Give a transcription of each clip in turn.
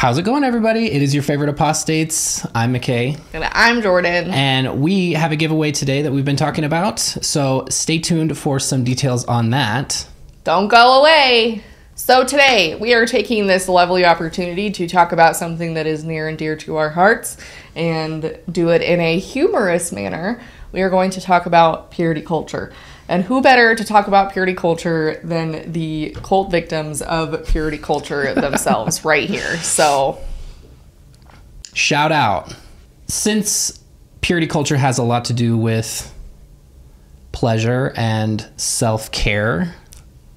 How's it going, everybody? It is your favorite apostates. I'm McKay. And I'm Jordan. And we have a giveaway today that we've been talking about, so stay tuned for some details on that. Don't go away. So today, we are taking this lovely opportunity to talk about something that is near and dear to our hearts and do it in a humorous manner. We are going to talk about purity culture. And who better to talk about purity culture than the cult victims of purity culture themselves right here. So, shout out. Since purity culture has a lot to do with pleasure and self-care,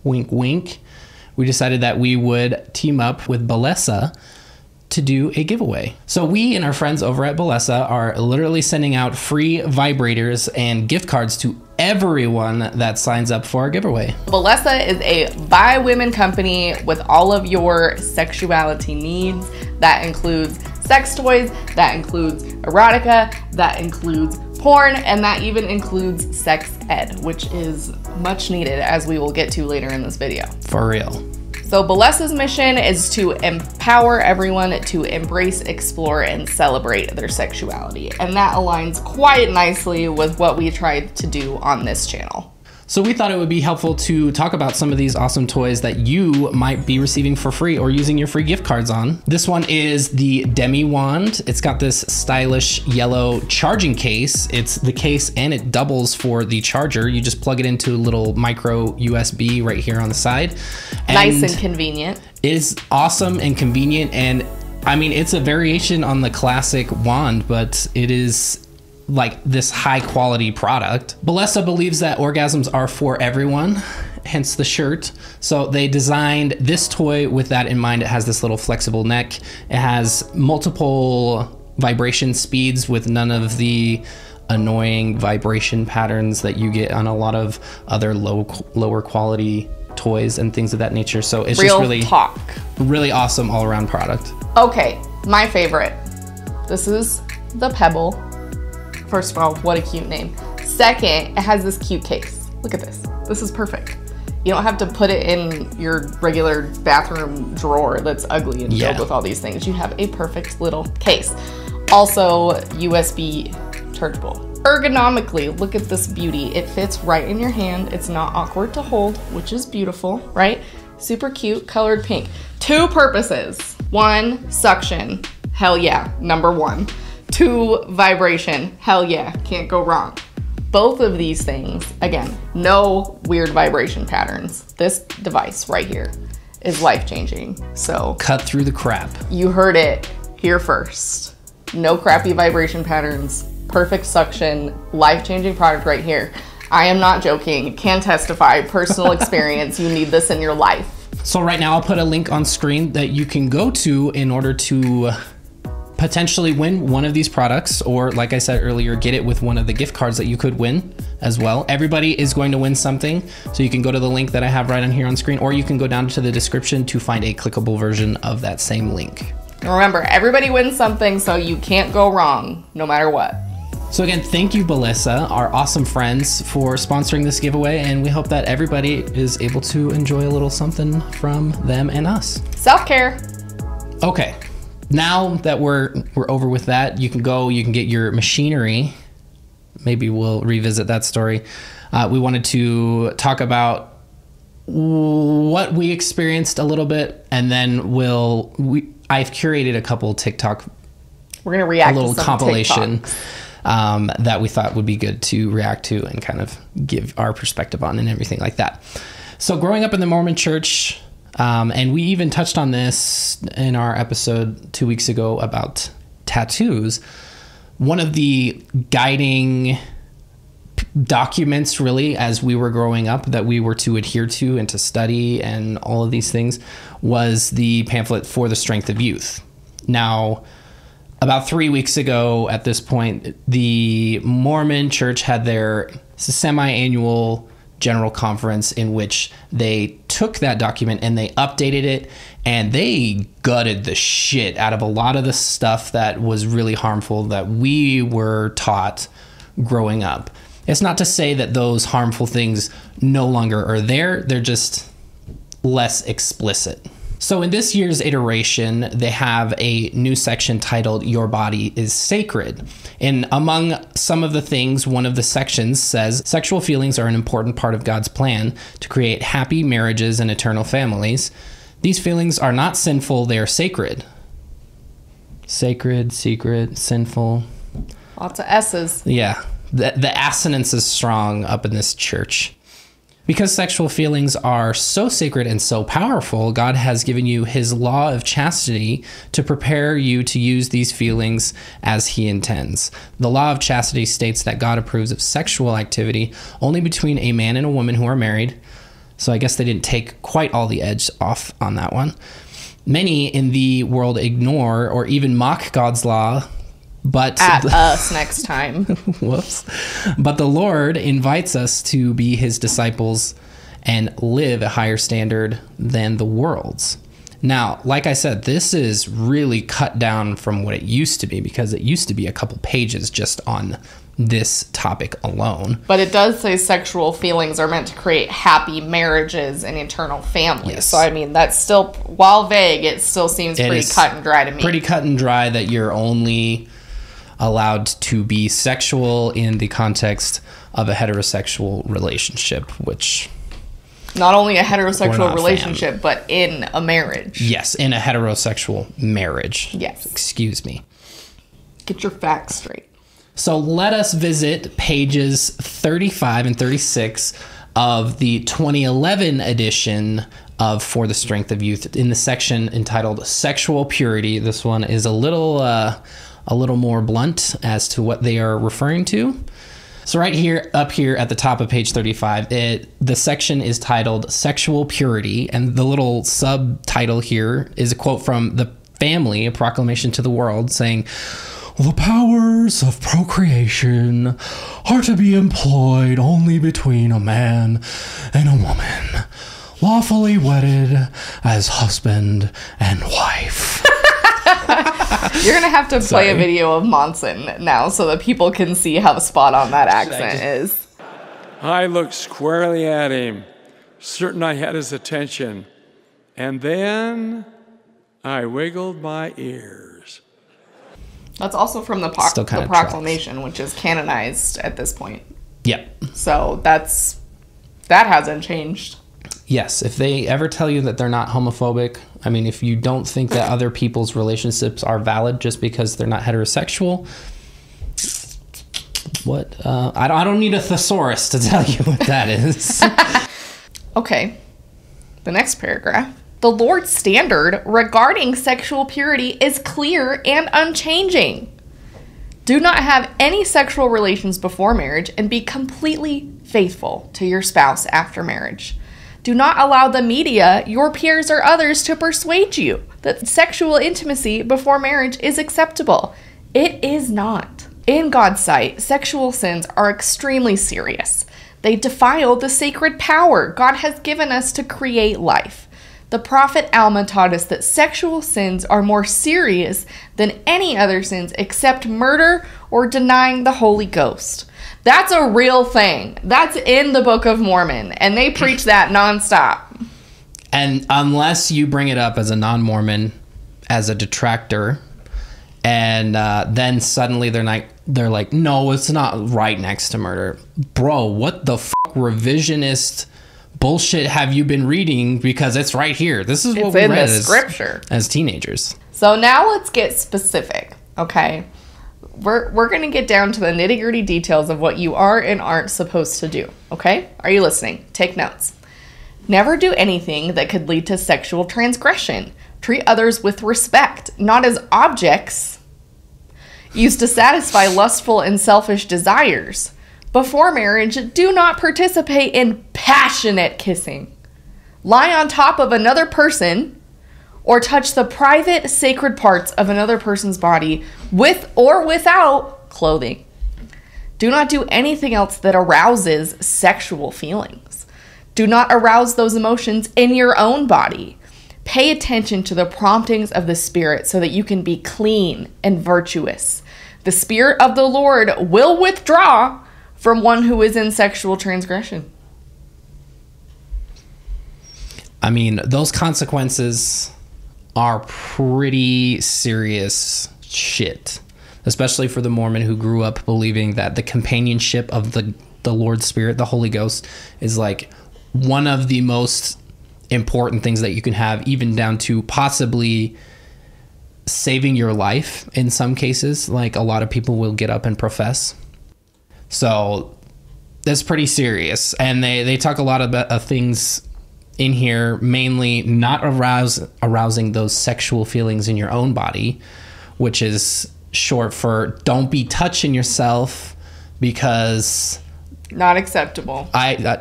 wink, wink, we decided that we would team up with Bellesa to do a giveaway. So we and our friends over at Bellesa are literally sending out free vibrators and gift cards to everyone that signs up for our giveaway. Bellesa is a by women company with all of your sexuality needs. That includes sex toys, that includes erotica, that includes porn, and that even includes sex ed, which is much needed, as we will get to later in this video. For real. So Bellesa's mission is to empower everyone to embrace, explore, and celebrate their sexuality. And that aligns quite nicely with what we tried to do on this channel. So we thought it would be helpful to talk about some of these awesome toys that you might be receiving for free or using your free gift cards on. This one is the Demi Wand. It's got this stylish yellow charging case. It's the case and it doubles for the charger. You just plug it into a little micro USB right here on the side. And nice and convenient. It is awesome and convenient. And I mean, it's a variation on the classic wand, but it is like this high quality product. Bellesa believes that orgasms are for everyone, hence the shirt. So they designed this toy with that in mind. It has this little flexible neck. It has multiple vibration speeds with none of the annoying vibration patterns that you get on a lot of other lower quality toys and things of that nature. So it's just really awesome all around product. Okay, my favorite. This is the Pebble. First of all, what a cute name. Second, it has this cute case. Look at this. This is perfect. You don't have to put it in your regular bathroom drawer that's ugly and filled with all these things. You have a perfect little case. Also, USB chargeable. Ergonomically, look at this beauty. It fits right in your hand. It's not awkward to hold, which is beautiful, right? Super cute, colored pink. Two purposes. One, suction. Hell yeah, number one. Two, vibration. Hell yeah, can't go wrong. Both of these things, again, no weird vibration patterns. This device right here is life-changing, so. Cut through the crap. You heard it here first. No crappy vibration patterns, perfect suction, life-changing product right here. I am not joking, can testify, personal experience, you need this in your life. So right now I'll put a link on screen that you can go to in order to potentially win one of these products, or like I said earlier, get it with one of the gift cards that you could win as well. Everybody is going to win something. So you can go to the link that I have right on here on screen, or you can go down to the description to find a clickable version of that same link. Remember, everybody wins something, so you can't go wrong no matter what. So again, thank you, Bellesa, our awesome friends, for sponsoring this giveaway, and we hope that everybody is able to enjoy a little something from them and us. Self-care. Okay. Now that we're over with that, you can go, you can get your machinery. Maybe we'll revisit that story. We wanted to talk about what we experienced a little bit, and then I've curated a couple TikTok. We're gonna react a little to some compilation TikToks. That we thought would be good to react to and kind of give our perspective on and everything like that. So growing up in the Mormon church, and we even touched on this in our episode 2 weeks ago about tattoos. One of the guiding documents, really, as we were growing up that we were to adhere to and to study and all of these things was the pamphlet For the Strength of Youth. Now, about 3 weeks ago at this point, the Mormon church had their semi-annual general conference in which they took that document and they updated it, and they gutted the shit out of a lot of the stuff that was really harmful that we were taught growing up. It's not to say that those harmful things no longer are there. They're just less explicit. So in this year's iteration, they have a new section titled Your Body is Sacred. And among some of the things, one of the sections says, sexual feelings are an important part of God's plan to create happy marriages and eternal families. These feelings are not sinful, they are sacred. Sacred, secret, sinful. Lots of S's. Yeah. The assonance is strong up in this church. Because sexual feelings are so sacred and so powerful, God has given you his law of chastity to prepare you to use these feelings as he intends. The law of chastity states that God approves of sexual activity only between a man and a woman who are married. So I guess they didn't take quite all the edge off on that one. Many in the world ignore or even mock God's law. But at us next time. Whoops. But the Lord invites us to be his disciples and live a higher standard than the world's. Now, like I said, this is really cut down from what it used to be, because it used to be a couple pages just on this topic alone. But it does say sexual feelings are meant to create happy marriages and eternal families. Yes. So, I mean, that's still, while vague, it still seems pretty cut and dry to me. Pretty cut and dry that you're only allowed to be sexual in the context of a heterosexual relationship, which... Not only a heterosexual relationship, but in a marriage. Yes, in a heterosexual marriage. Yes. Excuse me. Get your facts straight. So let us visit pages 35 and 36 of the 2011 edition of For the Strength of Youth in the section entitled Sexual Purity. This one is a little more blunt as to what they are referring to. So right here, up here at the top of page 35, the section is titled Sexual Purity, and the little subtitle here is a quote from The Family, a proclamation to the world, saying, the powers of procreation are to be employed only between a man and a woman, lawfully wedded as husband and wife. You're going to have to play a video of Monson now so that people can see how spot on that accent is. I looked squarely at him, certain I had his attention, and then I wiggled my ears. That's also from the proclamation, which is canonized at this point. Yep. So that hasn't changed. Yes, if they ever tell you that they're not homophobic, I mean, if you don't think that other people's relationships are valid just because they're not heterosexual, what? I don't need a thesaurus to tell you what that is. Okay, the next paragraph. The Lord's standard regarding sexual purity is clear and unchanging. Do not have any sexual relations before marriage and be completely faithful to your spouse after marriage. Do not allow the media, your peers, or others to persuade you that sexual intimacy before marriage is acceptable. It is not. In God's sight, sexual sins are extremely serious. They defile the sacred power God has given us to create life. The prophet Alma taught us that sexual sins are more serious than any other sins except murder or denying the Holy Ghost. That's a real thing. That's in the Book of Mormon, and they preach that nonstop. And unless you bring it up as a non-Mormon, as a detractor, and then suddenly they're like, no, it's not right next to murder. Bro, what the f revisionist bullshit have you been reading? Because it's right here. This is what we read as scripture as teenagers. So now let's get specific, okay? We're going to get down to the nitty-gritty details of what you are and aren't supposed to do, okay? Are you listening? Take notes. Never do anything that could lead to sexual transgression. Treat others with respect, not as objects used to satisfy lustful and selfish desires. Before marriage, do not participate in passionate kissing. Lie on top of another person or touch the private sacred parts of another person's body with or without clothing. Do not do anything else that arouses sexual feelings. Do not arouse those emotions in your own body. Pay attention to the promptings of the Spirit so that you can be clean and virtuous. The Spirit of the Lord will withdraw from one who is in sexual transgression. I mean, those consequences are pretty serious shit, especially for the Mormon who grew up believing that the companionship of the Lord's Spirit, the Holy Ghost, is like one of the most important things that you can have, even down to possibly saving your life in some cases, like a lot of people will get up and profess. So that's pretty serious. And they talk a lot about things in here, mainly not arousing those sexual feelings in your own body, which is short for don't be touching yourself, because not acceptable.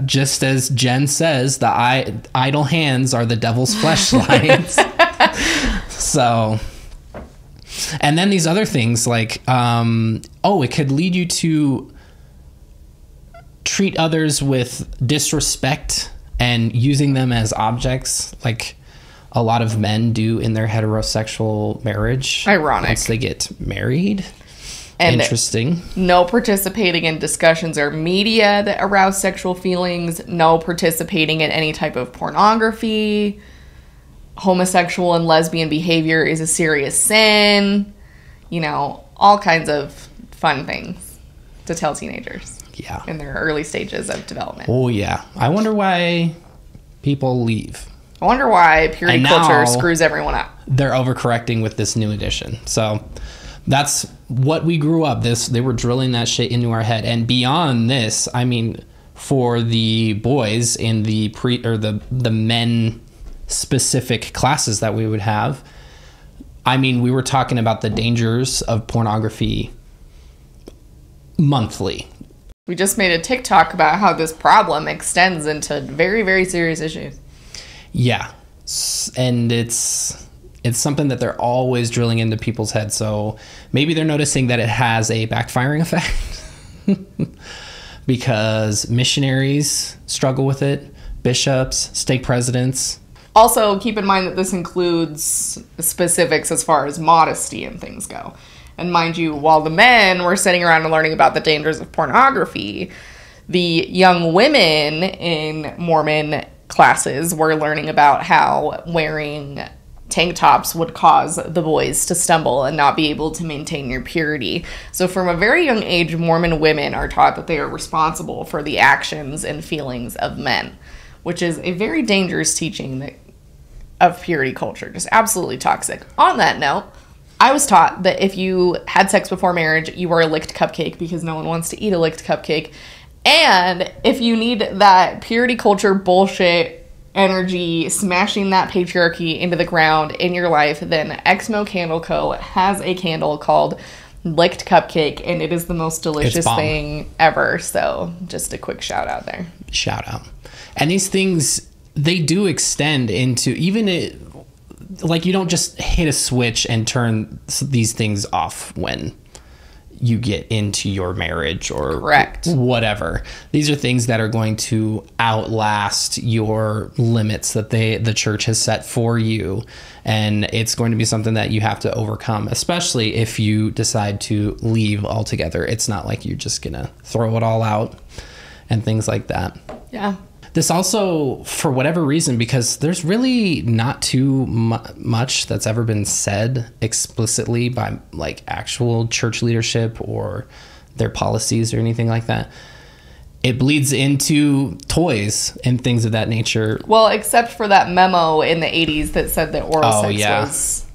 Just as Jen says, the idle hands are the devil's fleshlights. So, and then these other things like, it could lead you to treat others with disrespect and using them as objects, like a lot of men do in their heterosexual marriage. Ironic. Once they get married. And interesting. No participating in discussions or media that arouse sexual feelings. No participating in any type of pornography. Homosexual and lesbian behavior is a serious sin. You know, all kinds of fun things to tell teenagers. Yeah. In their early stages of development. Oh, yeah. I wonder why people leave. I wonder why purity culture screws everyone up. They're overcorrecting with this new edition. So that's what we grew up. They were drilling that shit into our head. And beyond this, I mean, for the boys in the the men specific classes that we would have, I mean, we were talking about the dangers of pornography monthly. We just made a TikTok about how this problem extends into very, very serious issues. Yeah, and it's something that they're always drilling into people's heads. So maybe they're noticing that it has a backfiring effect because missionaries struggle with it, bishops, stake presidents. Also, keep in mind that this includes specifics as far as modesty and things go. And mind you, while the men were sitting around and learning about the dangers of pornography, the young women in Mormon classes were learning about how wearing tank tops would cause the boys to stumble and not be able to maintain your purity. So from a very young age, Mormon women are taught that they are responsible for the actions and feelings of men, which is a very dangerous teaching of purity culture, just absolutely toxic. On that note, I was taught that if you had sex before marriage, you were a licked cupcake because no one wants to eat a licked cupcake. And if you need that purity culture bullshit energy, smashing that patriarchy into the ground in your life, then Exmo Candle Co. has a candle called Licked Cupcake, and it is the most delicious thing ever. So just a quick shout out there. Shout out. And these things, they do extend into even it. Like, you don't just hit a switch and turn these things off when you get into your marriage or correct whatever. These are things that are going to outlast your limits that the church has set for you. And it's going to be something that you have to overcome, especially if you decide to leave altogether. It's not like you're just going to throw it all out and things like that. Yeah. This also, for whatever reason, because there's really not too much that's ever been said explicitly by like actual church leadership or their policies or anything like that, it bleeds into toys and things of that nature. Well, except for that memo in the 80s that said that oral sex was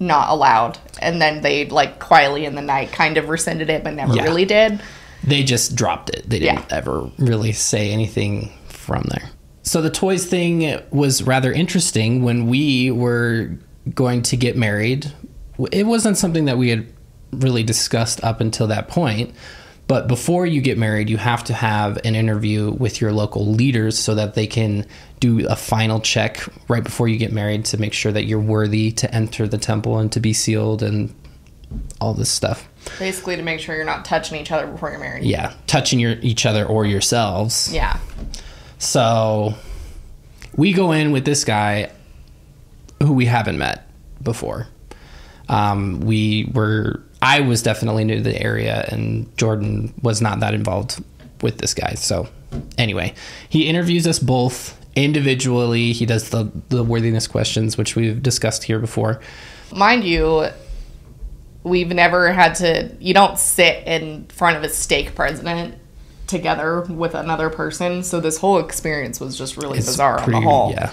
not allowed. And then they like quietly in the night kind of rescinded it, but never really did. They just dropped it. They didn't ever really say anything from there. So the toys thing was rather interesting. When we were going to get married, it wasn't something that we had really discussed up until that point. But before you get married, you have to have an interview with your local leaders so that they can do a final check right before you get married to make sure that you're worthy to enter the temple and to be sealed and all this stuff. Basically to make sure you're not touching each other before you're married. Yeah, touching each other or yourselves. Yeah. So we go in with this guy who we haven't met before. I was definitely new to the area, and Jordan was not that involved with this guy. So anyway, he interviews us both individually. He does the worthiness questions, which we've discussed here before. Mind you, we've never had to, you don't sit in front of a stake president together with another person. So this whole experience was just really bizarre on the whole. Yeah.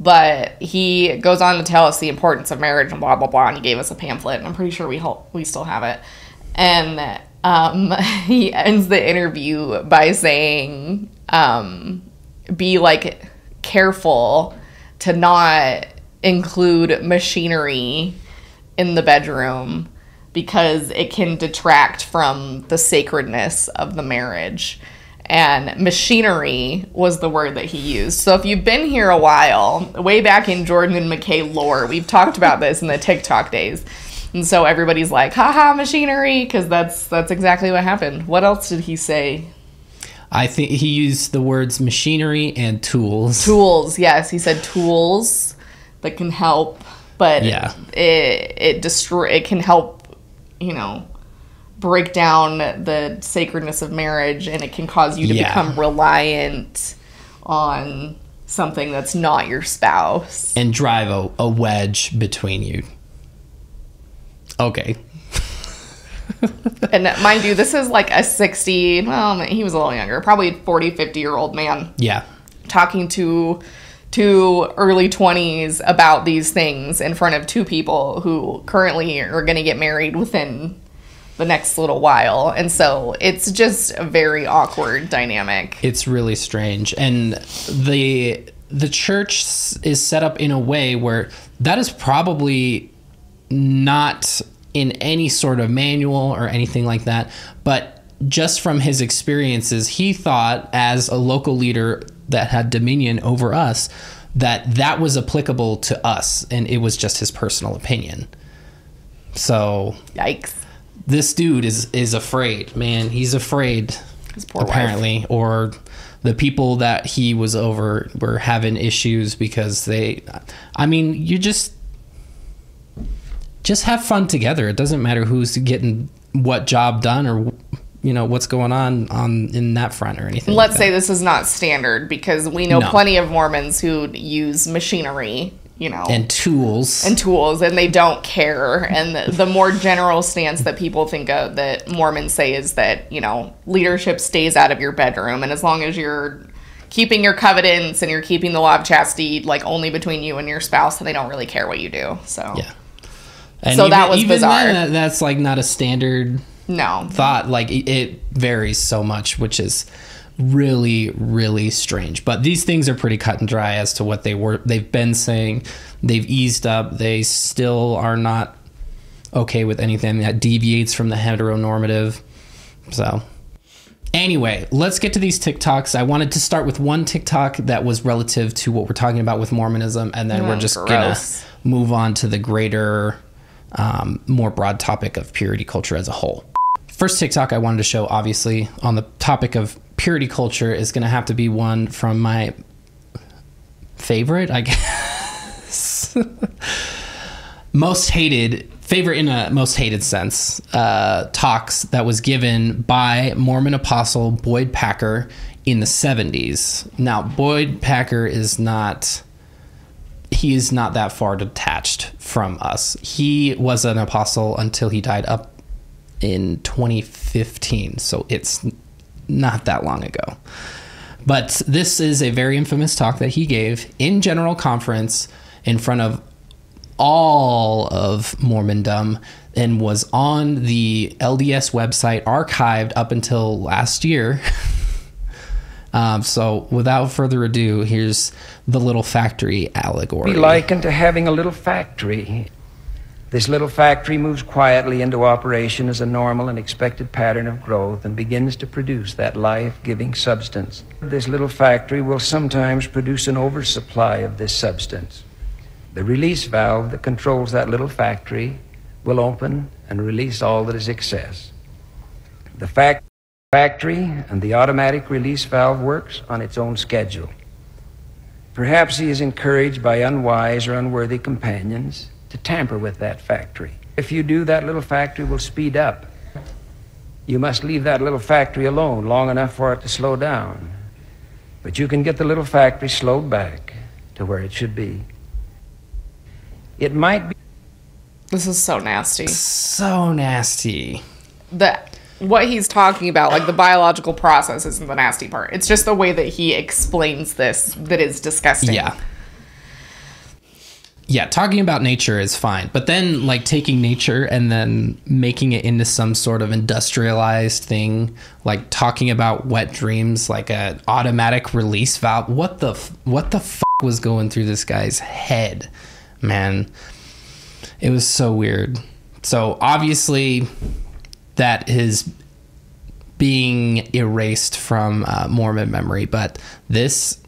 But he goes on to tell us the importance of marriage and blah, blah, blah. And he gave us a pamphlet, and I'm pretty sure we still have it. And he ends the interview by saying, be, like, careful to not include machinery in the bedroom because it can detract from the sacredness of the marriage. And machinery was the word that he used. So if you've been here a while, way back in Jordan and McKay lore, we've talked about this in the TikTok days. And so everybody's like, haha, machinery, because that's exactly what happened. What else did he say? I think he used the words machinery and tools. Tools, yes. He said tools that can help, but yeah. it can help, you know, break down the sacredness of marriage, and it can cause you to become reliant on something that's not your spouse. And drive a wedge between you. Okay. And mind you, this is like a 60, well, he was a little younger, probably 40, 50-year-old man. Yeah. Talking to early 20s about these things in front of two people who currently are going to get married within the next little while. And so it's just a very awkward dynamic. It's really strange. And the church is set up in a way where that is probably not in any sort of manual or anything like that, but just from his experiences, he thought as a local leader that had dominion over us, that was applicable to us, and it was just his personal opinion. So yikes. This dude is afraid, man. He's afraid, his poor apparently wife. Or the people that he was over were having issues because they, I mean, you just have fun together. It doesn't matter who's getting what job done or, you know, what's going on in that front or anything. Let's say this is not standard, because we know plenty of Mormons who use machinery, you know. And tools. And tools, and they don't care. And the more general stance that people think of, that Mormons say, is that, you know, leadership stays out of your bedroom. And as long as you're keeping your covenants and you're keeping the law of chastity, like, only between you and your spouse, and they don't really care what you do. So, yeah. And so even, that was bizarre. Even then, that's like not a standard thought. Like it varies so much, which is really, really strange. But these things are pretty cut and dry as to what they've been saying. They've eased up. They still are not okay with anything that deviates from the heteronormative. So anyway, let's get to these TikToks. I wanted to start with one TikTok that was relative to what we're talking about with Mormonism, and then we're just going to move on to the greater, more broad topic of purity culture as a whole. First TikTok I wanted to show, obviously, on the topic of purity culture is going to have to be one from my favorite, I guess. Most hated, favorite in a most hated sense, talks that was given by Mormon apostle Boyd Packer in the 70s. Now, Boyd Packer is not... He is not that far detached from us. He was an apostle until he died up in 2015, so it's not that long ago. But this is a very infamous talk that he gave in General Conference in front of all of Mormondom, and was on the LDS website archived up until last year. So without further ado, here's the little factory allegory. Be likened to having a little factory. This little factory moves quietly into operation as a normal and expected pattern of growth and begins to produce that life-giving substance. This little factory will sometimes produce an oversupply of this substance. The release valve that controls that little factory will open and release all that is excess. The factory and the automatic release valve works on its own schedule. Perhaps he is encouraged by unwise or unworthy companions to tamper with that factory. If you do, that little factory will speed up. You must leave that little factory alone long enough for it to slow down. But you can get the little factory slowed back to where it should be. It might be. This is so nasty. So nasty. What he's talking about, like the biological process, isn't the nasty part. It's just the way that he explains this that is disgusting. Yeah. Yeah, talking about nature is fine. But then, like, taking nature and then making it into some sort of industrialized thing, like talking about wet dreams, like an automatic release valve. What the f*** was going through this guy's head, man? It was so weird. So, obviously, that is being erased from Mormon memory. But this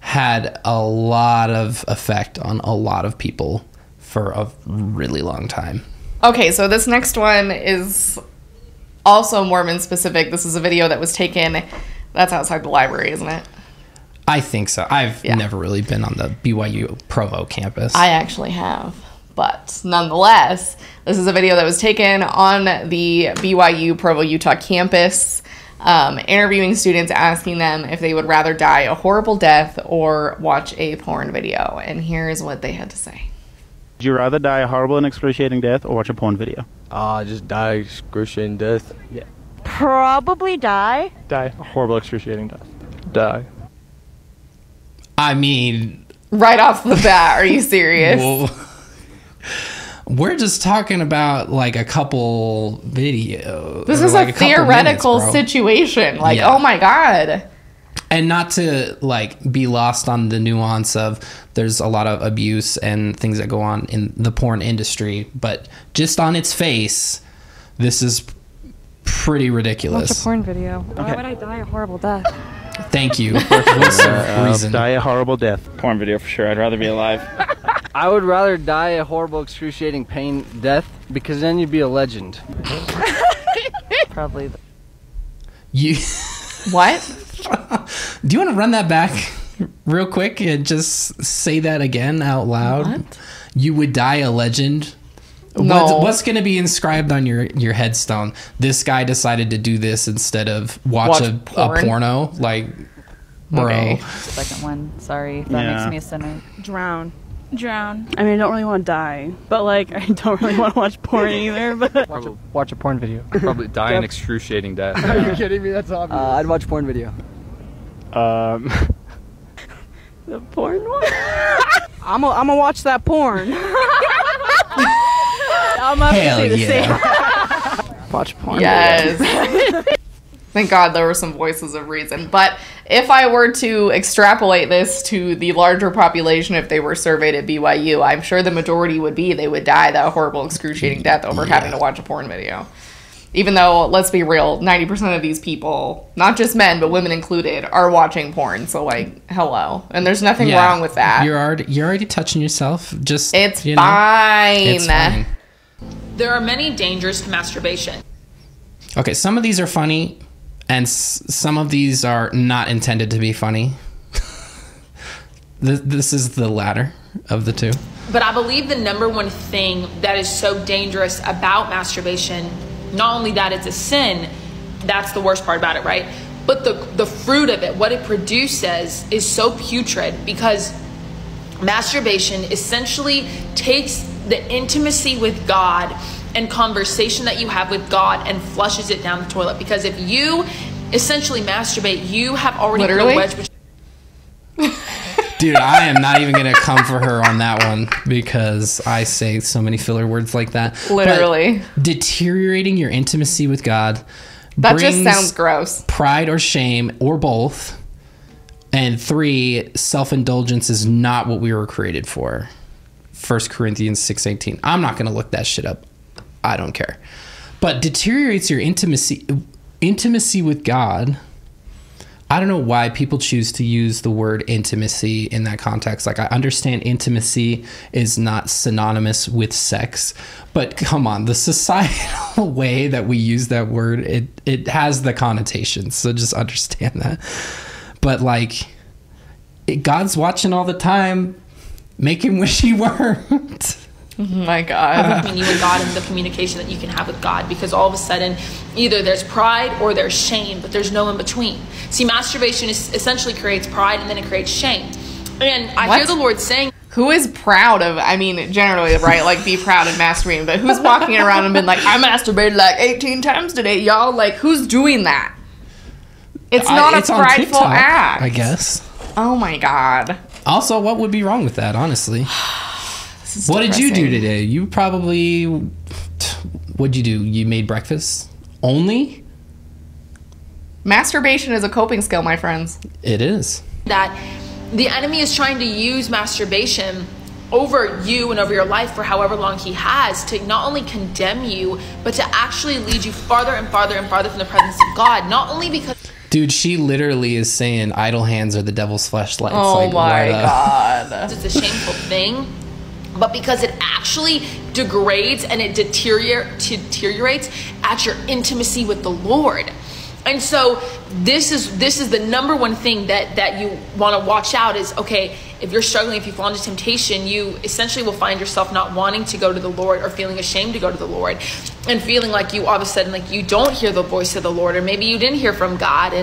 had a lot of effect on a lot of people for a really long time. Okay, so this next one is also Mormon specific. This is a video that was taken. That's outside the library, isn't it? I think so. I've never really been on the BYU-Provo campus. I actually have. But nonetheless, this is a video that was taken on the BYU-Provo, Utah campus. Interviewing students, asking them if they would rather die a horrible death or watch a porn video. And here's what they had to say. Would you rather die a horrible and excruciating death or watch a porn video? Just die excruciating death. Yeah. Probably die. Die. A horrible, excruciating death. Die. I mean... Right off the bat, are you serious? Well, we're just talking about like a couple videos. This is like a theoretical minutes, situation. Like, yeah. Oh my God. And not to like be lost on the nuance of there's a lot of abuse and things that go on in the porn industry, but just on its face, this is pretty ridiculous. Watch a porn video. Okay. Why would I die a horrible death? Thank you. Die a horrible death. Porn video for sure. I'd rather be alive. I would rather die a horrible, excruciating pain death, because then you'd be a legend. Probably. You... What? Do you want to run that back real quick and just say that again out loud? What? You would die a legend? No. What's going to be inscribed on your headstone? This guy decided to do this instead of watch a porno? Like, bro. Okay. Second one. Sorry. That makes me a sinner. Drown. I mean, I don't really want to die, but like, I don't really want to watch porn either. But watch a porn video. Probably die an excruciating death. Yeah. Are you kidding me? That's obvious. I'd watch porn video. The porn one. I'm gonna watch that porn. I'm up to do the same. Watch porn. Yes. Thank God there were some voices of reason. But if I were to extrapolate this to the larger population, if they were surveyed at BYU, I'm sure the majority would be they would die that horrible, excruciating death over having to watch a porn video. Even though, let's be real, 90% of these people, not just men, but women included, are watching porn. So, like, hello. And there's nothing wrong with that. You're already touching yourself. Just, it's fine. It's fine. There are many dangers to masturbation. Okay, some of these are funny. And some of these are not intended to be funny. This is the latter of the two. But I believe the number one thing that is so dangerous about masturbation, not only that it's a sin, that's the worst part about it, right? But the fruit of it, what it produces, is so putrid, because masturbation essentially takes the intimacy with God and conversation that you have with God and flushes it down the toilet. Because if you essentially masturbate, you have already put a wedge between. Dude, I am not even gonna come for her on that one, because I say so many filler words like that. Literally. But deteriorating your intimacy with God. That just sounds gross. Pride or shame or both. And 3, self-indulgence is not what we were created for. 1 Corinthians 6:18. I'm not gonna look that shit up. I don't care. But deteriorates your intimacy with God. I don't know why people choose to use the word intimacy in that context. Like, I understand intimacy is not synonymous with sex, but come on, the societal way that we use that word, it has the connotations, so just understand that. But like, God's watching all the time. Make him wish he weren't. Oh my God. Between you and God and the communication that you can have with God, because all of a sudden either there's pride or there's shame, but there's no in between. See, masturbation is essentially creates pride and then it creates shame. And I hear the Lord saying, who is proud of, I mean, generally, right, like, be proud of masturbating, but who's walking around and been like, I masturbated like 18 times today, y'all? Like, who's doing that? It's not a prideful act, I guess. Oh my God. Also, what would be wrong with that, honestly? What did you do today? You probably, what'd you do? You made breakfast? Only? Masturbation is a coping skill, my friends. It is. That the enemy is trying to use masturbation over you and over your life for however long he has to not only condemn you, but to actually lead you farther and farther and farther from the presence of God. Not only because... Dude, she literally is saying idle hands are the devil's fleshlights. Oh like, my God. It's a shameful thing, but because it actually degrades and it deteriorates at your intimacy with the Lord. And so this is the number one thing that you want to watch out is, okay, if you're struggling, if you fall into temptation, you essentially will find yourself not wanting to go to the Lord or feeling ashamed to go to the Lord and feeling like you all of a sudden, like you don't hear the voice of the Lord, or maybe you didn't hear from God.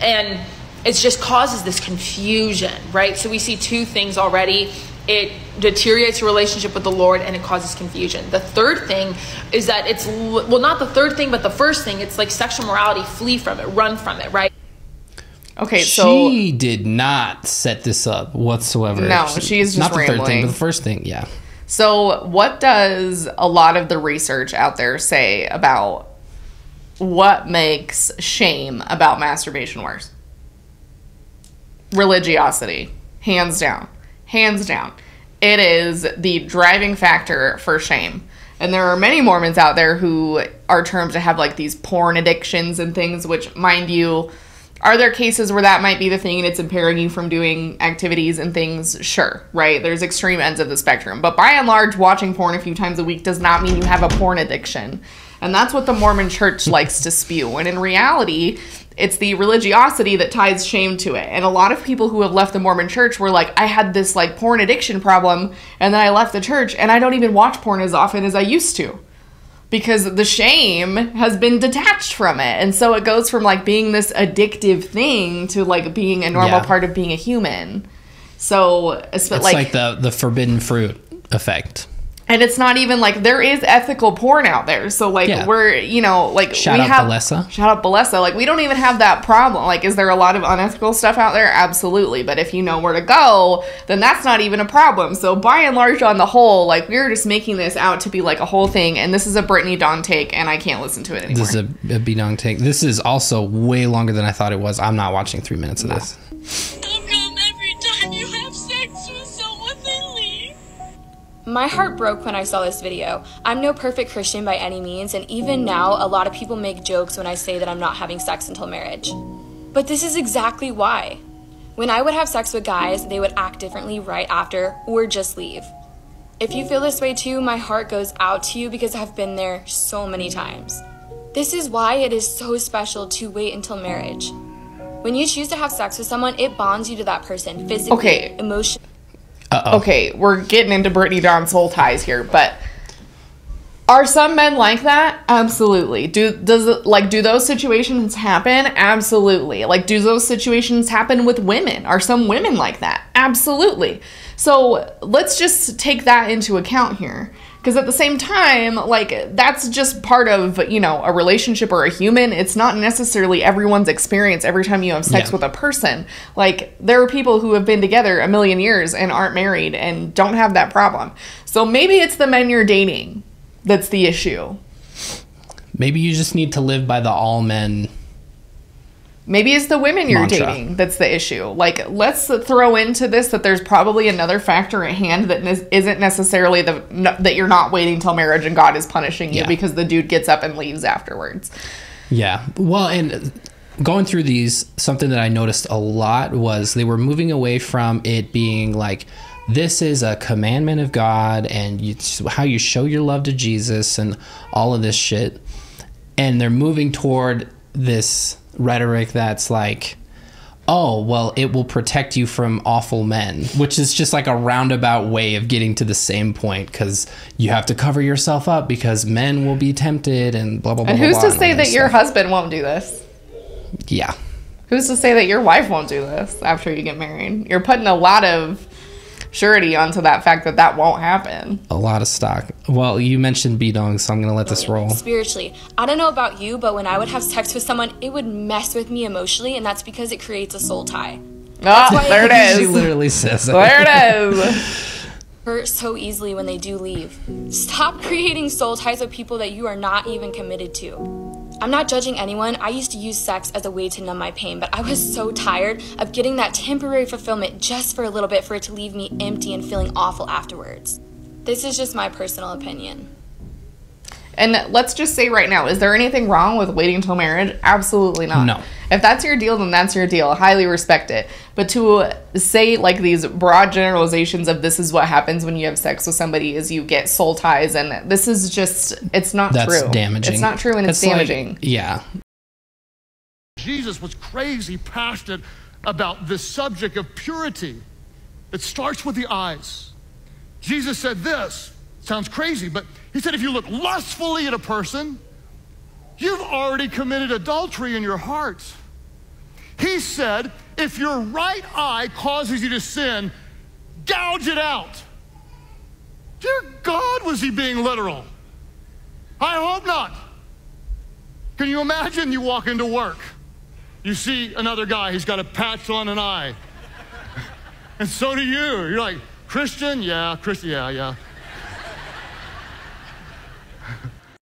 And it just causes this confusion, right? So we see two things already. It deteriorates your relationship with the Lord and it causes confusion. The third thing is that it's, well, not the third thing, but the first thing, it's like sexual morality, flee from it, run from it, right? Okay, so. She did not set this up whatsoever. No, she is just rambling. Not the third thing, but the first thing, yeah. So what does a lot of the research out there say about what makes shame about masturbation worse? Religiosity, hands down. Hands down. It is the driving factor for shame. And there are many Mormons out there who are termed to have like these porn addictions and things, which, mind you, are there cases where that might be the thing and it's impairing you from doing activities and things? Sure, right? There's extreme ends of the spectrum. But by and large, watching porn a few times a week does not mean you have a porn addiction. And that's what the Mormon church likes to spew. And in reality, it's the religiosity that ties shame to it. And a lot of people who have left the Mormon church were like, I had this like porn addiction problem and then I left the church and I don't even watch porn as often as I used to because the shame has been detached from it. And so it goes from like being this addictive thing to like being a normal part of being a human. So it's like the forbidden fruit effect. And it's not even like there is ethical porn out there. So like we're, you know, like shout out Bellesa. Like we don't even have that problem. Like, is there a lot of unethical stuff out there? Absolutely. But if you know where to go, then that's not even a problem. So by and large on the whole, like we're just making this out to be like a whole thing. And this is a Brittany Dawn take and I can't listen to it anymore. This is a B Dawn take. This is also way longer than I thought it was. I'm not watching 3 minutes of this. My heart broke when I saw this video. I'm no perfect Christian by any means, and even now, a lot of people make jokes when I say that I'm not having sex until marriage. But this is exactly why. When I would have sex with guys, they would act differently right after, or just leave. If you feel this way too, my heart goes out to you because I've been there so many times. This is why it is so special to wait until marriage. When you choose to have sex with someone, it bonds you to that person, physically, emotionally. Uh-oh. Okay, we're getting into Brittany Dawn soul ties here, but are some men like that? Absolutely. Do those situations happen? Absolutely. Like, do those situations happen with women? Are some women like that? Absolutely. So let's just take that into account here. Because at the same time, like, that's just part of, you know, a relationship or a human. It's not necessarily everyone's experience every time you have sex with a person. Like, there are people who have been together a million years and aren't married and don't have that problem. So maybe it's the men you're dating that's the issue. Maybe you just need to live by the all men. Maybe it's the women you're dating that's the issue. Like, let's throw into this that there's probably another factor at hand that isn't necessarily that you're not waiting till marriage and God is punishing you because the dude gets up and leaves afterwards. Yeah. Well, and going through these, something that I noticed a lot was they were moving away from it being like, this is a commandment of God and how you show your love to Jesus and all of this shit. And they're moving toward this rhetoric that's like, oh, well, it will protect you from awful men, which is just like a roundabout way of getting to the same point, because you have to cover yourself up because men will be tempted and blah, blah, blah. And who's to say that your husband won't do this? Yeah. Who's to say that your wife won't do this after you get married? You're putting a lot of surety onto that fact that that won't happen. A lot of stock. Well, you mentioned B-dong, so I'm going to let this roll. Spiritually, I don't know about you, but when I would have sex with someone, it would mess with me emotionally, and that's because it creates a soul tie. Oh, there it is. She literally says it. There it is. Hurt so easily when they do leave. Stop creating soul ties with people that you are not even committed to. I'm not judging anyone. I used to use sex as a way to numb my pain, but I was so tired of getting that temporary fulfillment just for a little bit for it to leave me empty and feeling awful afterwards. This is just my personal opinion. And let's just say right now, is there anything wrong with waiting till marriage? Absolutely not. No. If that's your deal, then that's your deal. Highly respect it. But to say like these broad generalizations of this is what happens when you have sex with somebody is you get soul ties, and this is just, it's not true. That's damaging. It's not true, and it's damaging. Like, yeah. Jesus was crazy passionate about this subject of purity. It starts with the eyes. Jesus said this. Sounds crazy, but he said if you look lustfully at a person, you've already committed adultery in your heart. He said if your right eye causes you to sin, gouge it out. Dear God, was he being literal? I hope not. Can you imagine you walk into work, you see another guy, he's got a patch on an eye, and so do you. You're like, Christian? Yeah, Christian, yeah, yeah.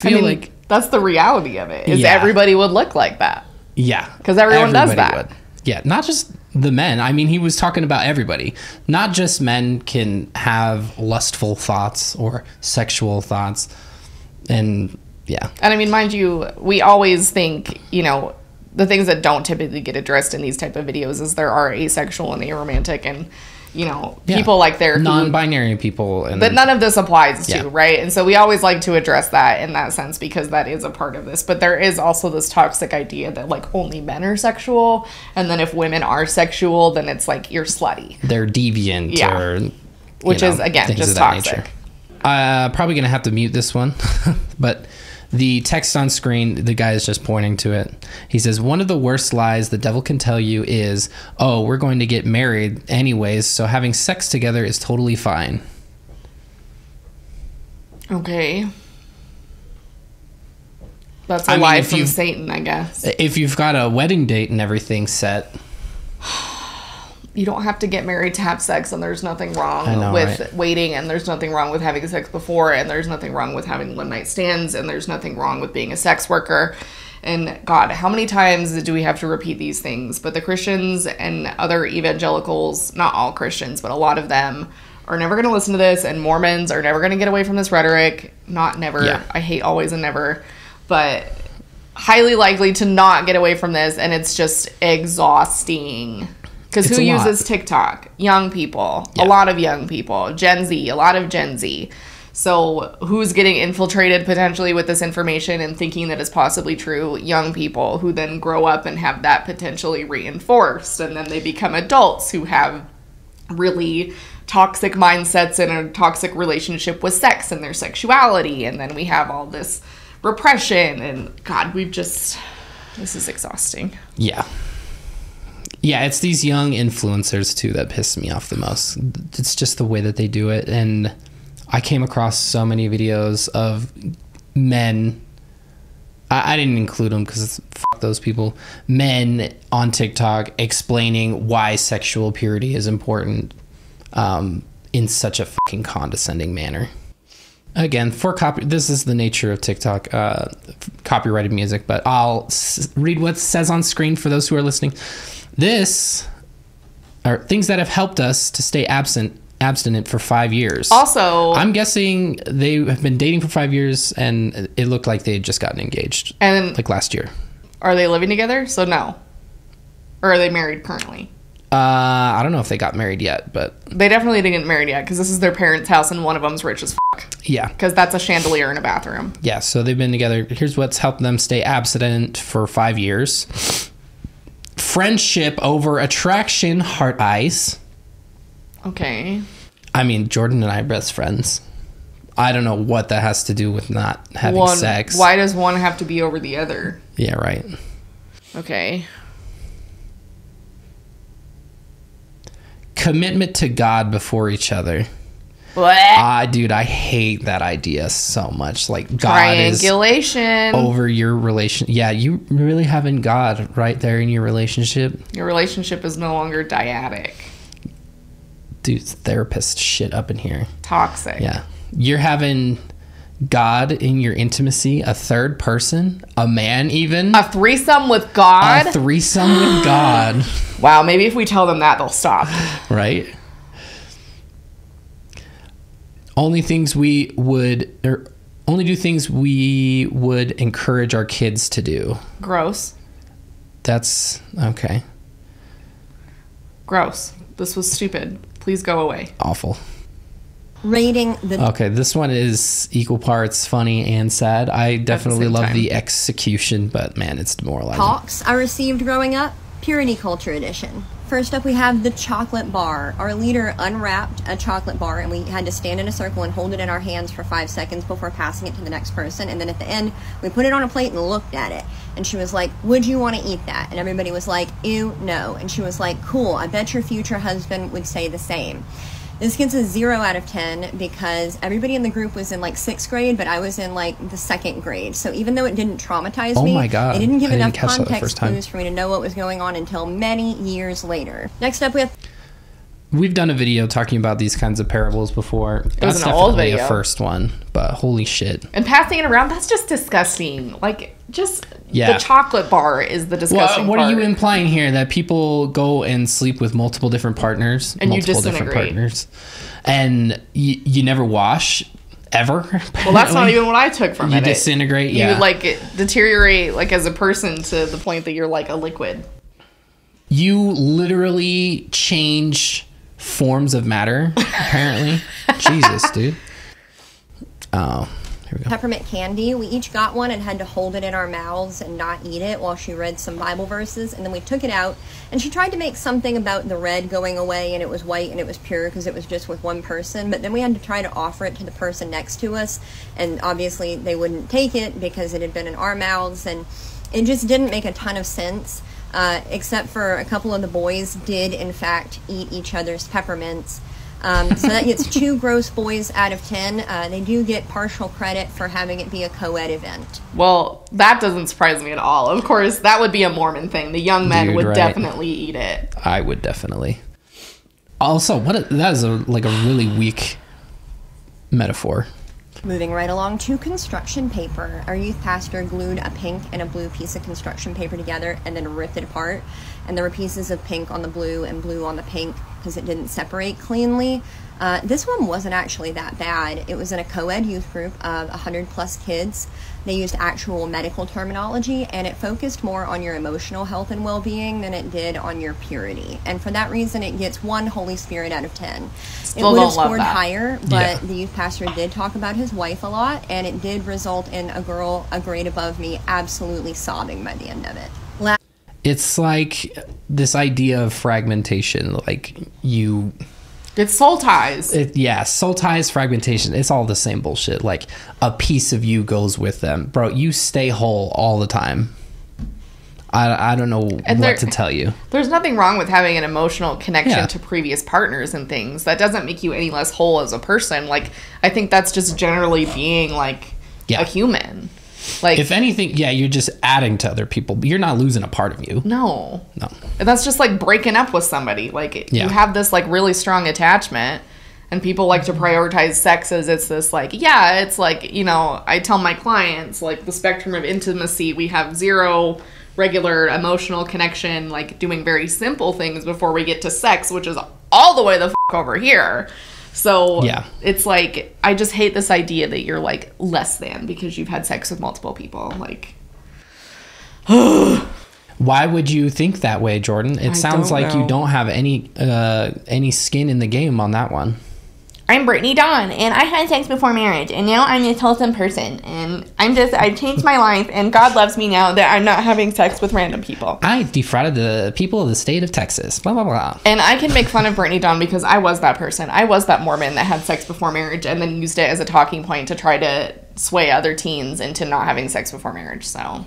I mean, like, that's the reality of it, is yeah. Everybody would look like that. Yeah. Because everybody does that. Would. Yeah, not just the men. I mean, he was talking about everybody. Not just men can have lustful thoughts or sexual thoughts. And, yeah. And, I mean, mind you, we always think, you know, the things that don't typically get addressed in these type of videos is there are asexual and aromantic and... you know, yeah. People like their non-binary people, and but none of this applies to, yeah. Right? And so we always like to address that in that sense because that is a part of this. But there is also this toxic idea that like only men are sexual, and then if women are sexual, then it's like you're slutty. They're deviant, yeah. Or which is again just toxic. Probably gonna have to mute this one, but. The text on screen, the guy is just pointing to it. He says, one of the worst lies the devil can tell you is, oh, we're going to get married anyways, so having sex together is totally fine. Okay. That's a lie from Satan, I guess. If you've got a wedding date and everything set... you don't have to get married to have sex, and there's nothing wrong with waiting, and there's nothing wrong with having sex before, and there's nothing wrong with having one-night stands, and there's nothing wrong with being a sex worker. And God, how many times do we have to repeat these things? But the Christians and other evangelicals, not all Christians, but a lot of them, are never going to listen to this, and Mormons are never going to get away from this rhetoric. Not never. Yeah. I hate always and never. But highly likely to not get away from this, and it's just exhausting. Because who uses TikTok? Young people. Yeah. A lot of young people. Gen Z. A lot of Gen Z. So who's getting infiltrated potentially with this information and thinking that it's possibly true? Young people who then grow up and have that potentially reinforced. And then they become adults who have really toxic mindsets and a toxic relationship with sex and their sexuality. And then we have all this repression. And God, we've just... this is exhausting. Yeah. Yeah, it's these young influencers, too, that piss me off the most. It's just the way that they do it. And I came across so many videos of men. I didn't include them because fuck those people. Men on TikTok explaining why sexual purity is important in such a fucking condescending manner. Again, this is the nature of TikTok, copyrighted music, but I'll read what says on screen for those who are listening. This are things that have helped us to stay abstinent for 5 years. Also, I'm guessing they have been dating for 5 years, and it looked like they had just gotten engaged, and like last year. Are they living together? So no, or are they married currently? I don't know if they got married yet, but they definitely didn't get married yet because this is their parents' house and one of them's rich as fuck. Yeah, because that's a chandelier in a bathroom. Yeah, so they've been together. Here's what's helped them stay abstinent for 5 years. friendship over attraction, heart eyes. Okay. I mean, Jordan and I are best friends. I don't know what that has to do with not having sex. Why does one have to be over the other? Yeah, right. Okay. Commitment to God before each other. What? Dude, I hate that idea so much. Like, God is over your relation. Yeah, you really having God right there in your relationship. Your relationship is no longer dyadic. Dude, therapist shit up in here. Toxic. Yeah. You're having God in your intimacy, a third person, a man even. A threesome with God? A threesome with God. Wow, maybe if we tell them that, they'll stop. Right? Only do things we would encourage our kids to do. Gross. That's okay. Gross. This was stupid. Please go away. Awful. Rating the... Okay, this one is equal parts funny and sad. I definitely love the execution, but man, it's demoralizing. Talks I received growing up, Purity Culture Edition. First up, we have the chocolate bar. Our leader unwrapped a chocolate bar, and we had to stand in a circle and hold it in our hands for 5 seconds before passing it to the next person. And then at the end, we put it on a plate and looked at it. And she was like, would you want to eat that? And everybody was like, ew, no. And she was like, cool, I bet your future husband would say the same. This gets a 0 out of 10 because everybody in the group was in like 6th grade, but I was in like the 2nd grade. So even though it didn't traumatize me, it didn't give enough context clues for me to know what was going on until many years later. Next up, we have... We've done a video talking about these kinds of parables before. That's definitely a first one, but holy shit. And passing it around, that's just disgusting. Like, just... Yeah. The chocolate bar is the disgusting part. What are you implying here? That people go and sleep with multiple different partners? And multiple different partners. And you never wash, ever? Apparently. Well, that's not even what I took from it. You disintegrate, yeah. You, like, deteriorate, like, as a person to the point that you're, like, a liquid. You literally change forms of matter, apparently. Jesus, dude. Oh. Peppermint candy. We each got one and had to hold it in our mouths and not eat it while she read some Bible verses, and then we took it out, and she tried to make something about the red going away, and it was white and it was pure because it was just with one person, but then we had to try to offer it to the person next to us, and obviously they wouldn't take it because it had been in our mouths, and it just didn't make a ton of sense, except for a couple of the boys did in fact eat each other's peppermints. So that gets 2 gross boys out of 10. They do get partial credit for having it be a co-ed event. Well, that doesn't surprise me at all. Of course, that would be a Mormon thing. The young men would definitely eat it. I would definitely. Also, that is like a really weak metaphor. Moving right along to construction paper. Our youth pastor glued a pink and a blue piece of construction paper together and then ripped it apart. And there were pieces of pink on the blue and blue on the pink because it didn't separate cleanly. This one wasn't actually that bad. It was in a co-ed youth group of 100 plus kids. They used actual medical terminology, and it focused more on your emotional health and well-being than it did on your purity. And for that reason, it gets 1 Holy Spirit out of 10. Still it would have scored higher, but the youth pastor did talk about his wife a lot, and it did result in a girl a grade above me absolutely sobbing by the end of it. It's like this idea of fragmentation, like you... It's soul ties. Yeah, soul ties, fragmentation. It's all the same bullshit. Like, a piece of you goes with them. Bro, you stay whole all the time. I don't know what to tell you. There's nothing wrong with having an emotional connection to previous partners and things. That doesn't make you any less whole as a person. Like, I think that's just generally being, like, a human. Like, if anything, you're just adding to other people. You're not losing a part of you. No. And that's just like breaking up with somebody. Like, you have this like really strong attachment, and people like to prioritize sex as it's this like, it's like, you know, I tell my clients like the spectrum of intimacy, we have 0 regular emotional connection, like doing very simple things before we get to sex, which is all the way the fuck over here. So it's like, I just hate this idea that you're like less than because you've had sex with multiple people. Like, why would you think that way, Jordan? It sounds like you don't have any skin in the game on that one. I'm Brittany Dawn, and I had sex before marriage, and now I'm this wholesome person, and I've changed my life, and God loves me now that I'm not having sex with random people. I defrauded the people of the state of Texas, blah, blah, blah. And I can make fun of Brittany Dawn because I was that person. I was that Mormon that had sex before marriage and then used it as a talking point to try to sway other teens into not having sex before marriage, so...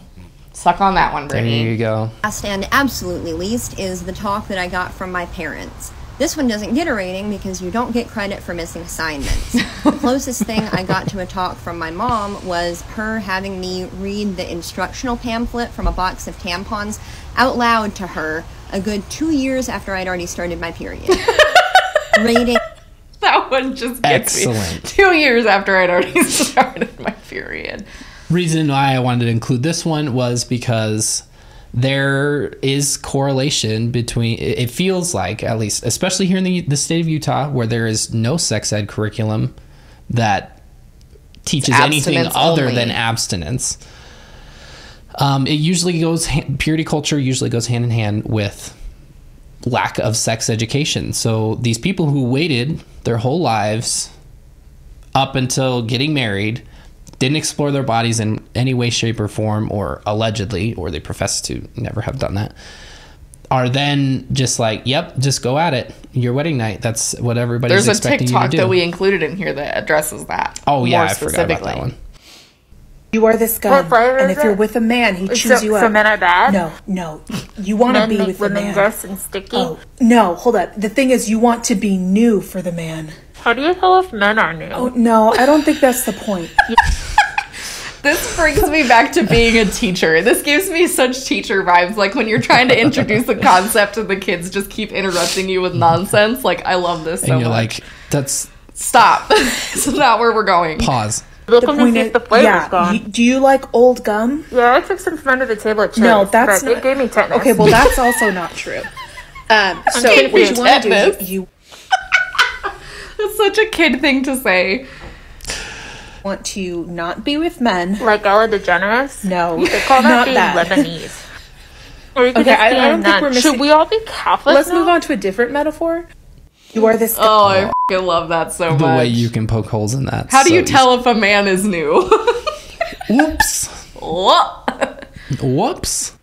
Suck on that one, Brittany. There you go. Last and absolutely least is the talk that I got from my parents. This one doesn't get a rating because you don't get credit for missing assignments. The closest thing I got to a talk from my mom was her having me read the instructional pamphlet from a box of tampons out loud to her a good 2 years after I'd already started my period. Rating. That one just gets excellent. Me. 2 years after I'd already started my period. Reason why I wanted to include this one was because there is correlation between, it feels like, at least, especially here in the state of Utah, where there is no sex ed curriculum that teaches anything other than abstinence. It usually goes, purity culture usually goes hand in hand with lack of sex education. So these people who waited their whole lives up until getting married didn't explore their bodies in any way, shape, or form, or allegedly, or they profess to never have done that, are then just like, yep, just go at it. Your wedding night, that's what everybody's expecting you to do. There's a TikTok that we included in here that addresses that. Oh, yeah, I forgot about that one. You are this guy, and if you're with a man, he chews you up. So men are bad? No, no. You want to be with a man. Men make women gross and sticky? Oh, no, hold up. The thing is, you want to be new for the man. How do you tell if men are new? Oh, no, I don't think that's the point. This brings me back to being a teacher. This gives me such teacher vibes. Like when you're trying to introduce the concept and the kids just keep interrupting you with nonsense. Like, I love this so much. And you're like, that's... Stop. It's not where we're going. Pause. The point is, the flavor's gone. Do you like old gum? Yeah, I took some from under the table at Chili's. No, that's not... It gave me tetanus. Okay, well, that's also not true. So what you want to do is you... That's such a kid thing to say. Want to not be with men. Like Ella DeGeneres? No. They call that being Lebanese. Or you could just be none. Should we all be Catholic? Let's move on to a different metaphor. You are this guy. Oh, I fucking love that so much. The way you can poke holes in that. How do you tell if a man is new? Whoops. Whoops.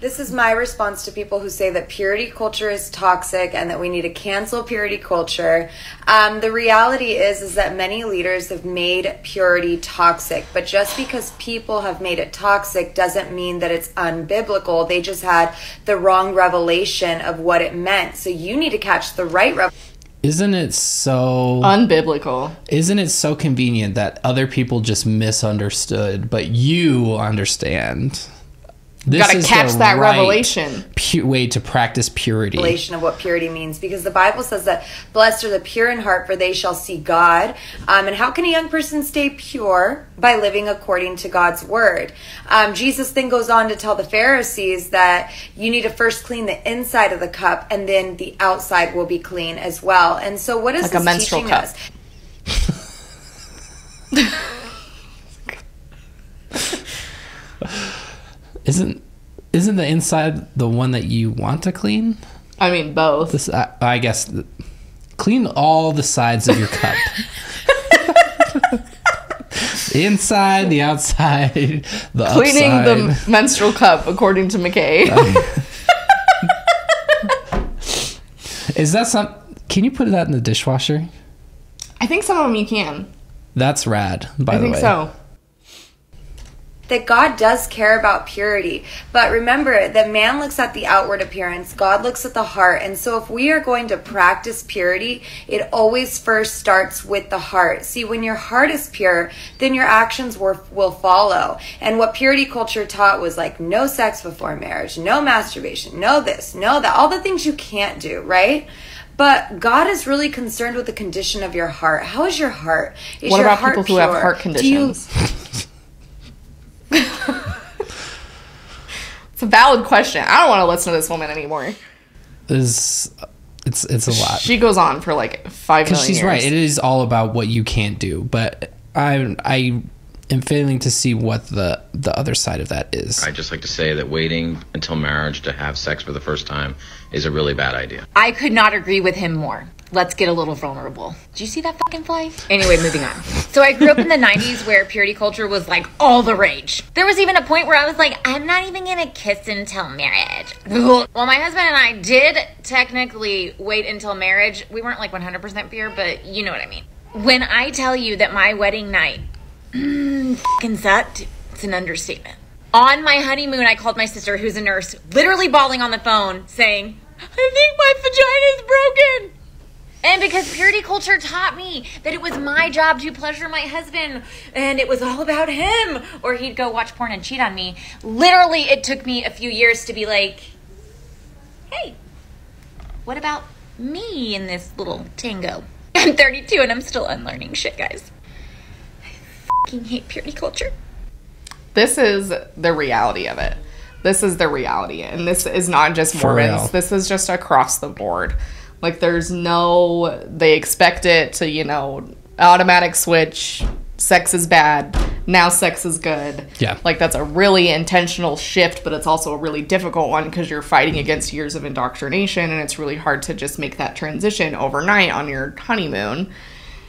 This is my response to people who say that purity culture is toxic and that we need to cancel purity culture. The reality is that many leaders have made purity toxic, but just because people have made it toxic doesn't mean that it's unbiblical. They just had the wrong revelation of what it meant. So you need to catch the right revelation. Isn't it so... unbiblical. Isn't it so convenient that other people just misunderstood, but you understand... This gotta catch that right revelation. Way to practice purity. Revelation of what purity means, because the Bible says that blessed are the pure in heart, for they shall see God. And how can a young person stay pure? By living according to God's word. Jesus then goes on to tell the Pharisees that you need to first clean the inside of the cup, and then the outside will be clean as well. And so, what is this teaching us? Isn't the inside the one that you want to clean? I mean, both. This, I guess, clean all the sides of your cup. The inside, the outside, the cleaning upside. Cleaning the menstrual cup, according to McKay. Is that some? Can you put that in the dishwasher? I think some of them you can. That's rad, by the way. I think so. That God does care about purity. But remember that man looks at the outward appearance, God looks at the heart. And so if we are going to practice purity, it always first starts with the heart. See, when your heart is pure, then your actions will follow. And what purity culture taught was like no sex before marriage, no masturbation, no this, no that, all the things you can't do, right? But God is really concerned with the condition of your heart. How is your heart? Is your heart pure? What about people who have heart conditions? It's a valid question. I don't want to listen to this woman anymore. It's a lot. She goes on for like 5 million she's years. Right. It is all about what you can't do, but I am failing to see what the other side of that is. I just like to say that waiting until marriage to have sex for the first time is a really bad idea. I could not agree with him more. let's get a little vulnerable. Did you see that fucking fly? Anyway, moving on. So I grew up in the 90s where purity culture was like all the rage. There was even a point where I was like, I'm not even gonna kiss until marriage. Well, my husband and I did technically wait until marriage. We weren't like 100% pure, but you know what I mean. When I tell you that my wedding night fucking sucked, it's an understatement. On my honeymoon, I called my sister, who's a nurse, literally bawling on the phone saying, I think my vagina is broken. And because purity culture taught me that it was my job to pleasure my husband and it was all about him, or he'd go watch porn and cheat on me. Literally, it took me a few years to be like, hey, what about me in this little tango? I'm 32 and I'm still unlearning shit, guys. I fucking hate purity culture. This is the reality of it. This is the reality. And this is not just Mormons. This is just across the board. Like, there's no, they expect it to, you know, automatic switch, sex is bad, now sex is good. Yeah. Like, that's a really intentional shift, but it's also a really difficult one because you're fighting against years of indoctrination, and it's really hard to just make that transition overnight on your honeymoon.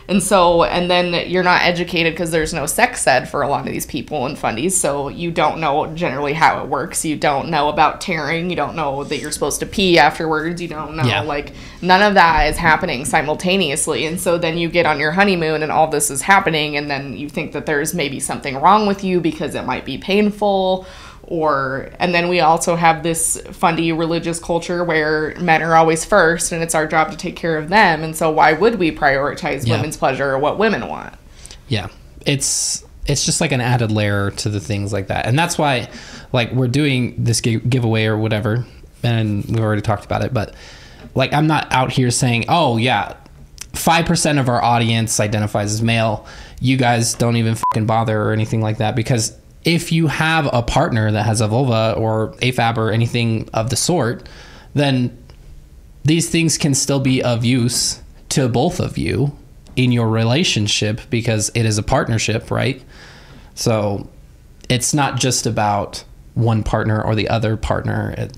And so, and then you're not educated because there's no sex ed for a lot of these people and fundies, so you don't know generally how it works. You don't know about tearing. You don't know that you're supposed to pee afterwards. You don't know, yeah. Like, none of that is happening simultaneously. And so then you get on your honeymoon and all this is happening, and then you think that there's maybe something wrong with you because it might be painful. Or, and then we also have this fundy religious culture where men are always first and it's our job to take care of them. And so why would we prioritize women's pleasure or what women want? Yeah. It's just like an added layer to the things like that. And that's why, like, we're doing this giveaway or whatever, and we've already talked about it, but like, I'm not out here saying, oh yeah, 5% of our audience identifies as male. You guys don't even fucking bother or anything like that, because if you have a partner that has a vulva or AFAB or anything of the sort, then these things can still be of use to both of you in your relationship because it is a partnership, right? So it's not just about one partner or the other partner,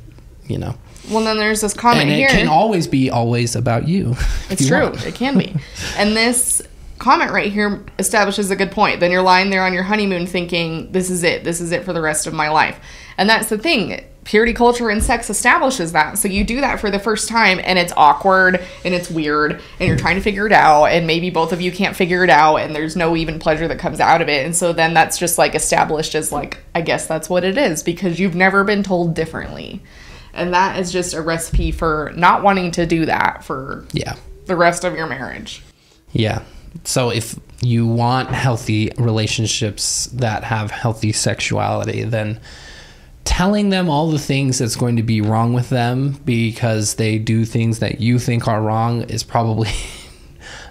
you know. Well, then there's this comment here. And it can always be always about you. It's true. It can be. And this comment right here establishes a good point. Then you're lying there on your honeymoon thinking, this is it for the rest of my life. And that's the thing, purity culture and sex establishes that. So you do that for the first time and it's awkward and it's weird and you're trying to figure it out, and maybe both of you can't figure it out, and there's no even pleasure that comes out of it. And so then that's just like established as like, I guess that's what it is, because you've never been told differently. And that is just a recipe for not wanting to do that for the rest of your marriage. Yeah. So if you want healthy relationships that have healthy sexuality, then telling them all the things that's going to be wrong with them because they do things that you think are wrong is probably